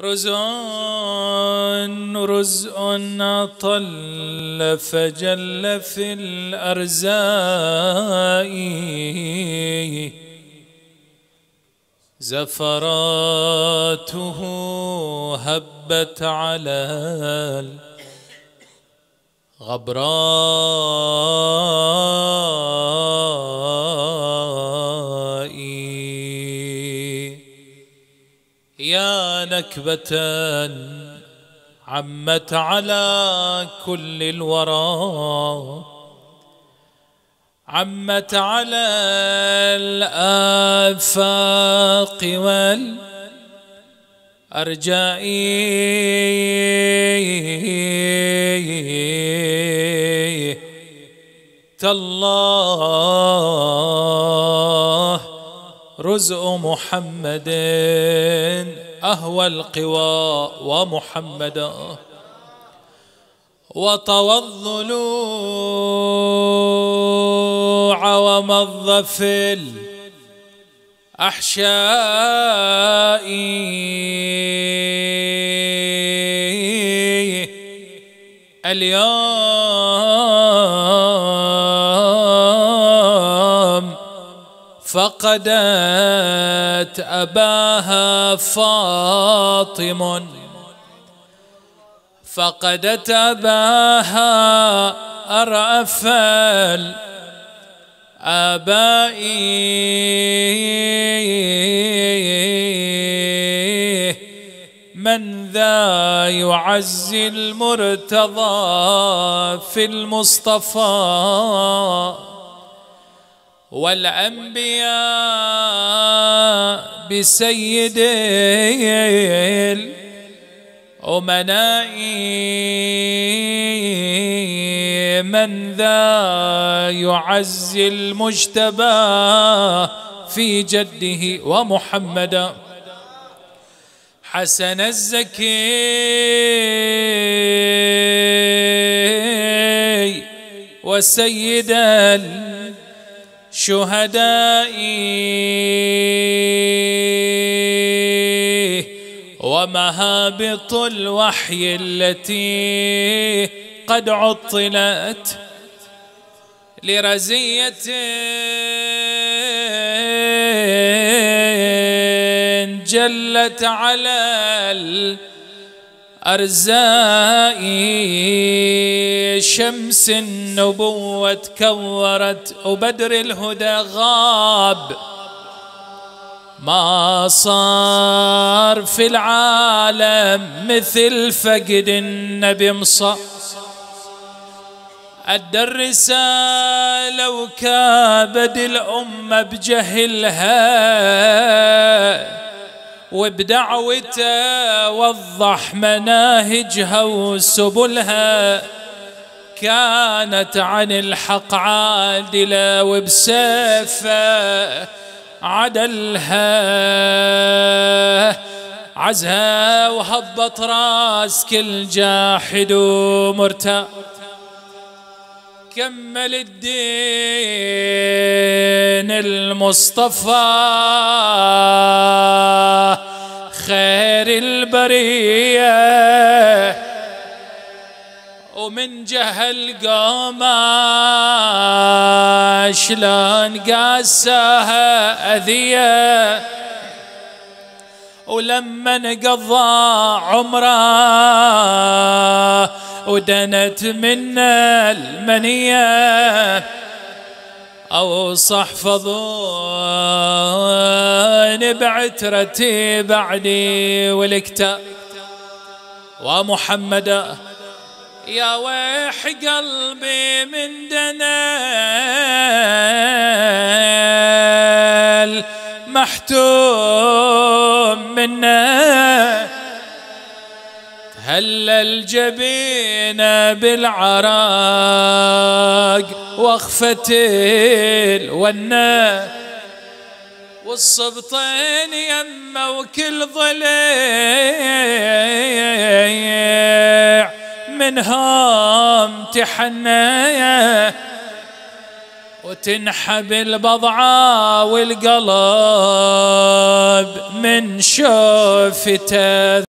رزء أطل فجل في الأرزاء زفراته هبت على الغبراء يا نكبة عمت على كل الورى عمت على الآفاق والأرجاء تالله رزء محمد أهوى القوى ومحمدا وطوى الضلوع ومضى في الأحشاء اليوم فقدت أباها فاطم فقدت أباها أرأف الآباء من ذا يعزي المرتضى في المصطفى والأنبياء بسيد الأمناء من ذا يعزي المجتبى في جده ومحمدا حسن الزكي وسيد الشهداء ومهابط الوحي التي قد عطلت لرزية جلت على الأرزاء شمس النبوة كورت وبدر الهدى غاب ما صار في العالم مثل فقد النبي مصاب أدى الرسالة وكابد الأمة بجهلها وبدعوته وضح مناهجها وسبلها كانت عن الحق عادلة وبسيفه عدلها عزها وهبط راس كل جاحد ومرتاب كمل الدين المصطفى خير البرية ومن جهل قوما شلون قاساها أذية ولما انقضى عمره ودنت منا المنية أوصح فضون بعترتي بعدي والكتاب ومحمدا يا ويح قلبي من دنال محتوم منا هلا الجبينة بالعراق وخفت الونا والصبطين يما وكل ضليع منهم تحنى وتنحب البضعة والقلب من شوفته.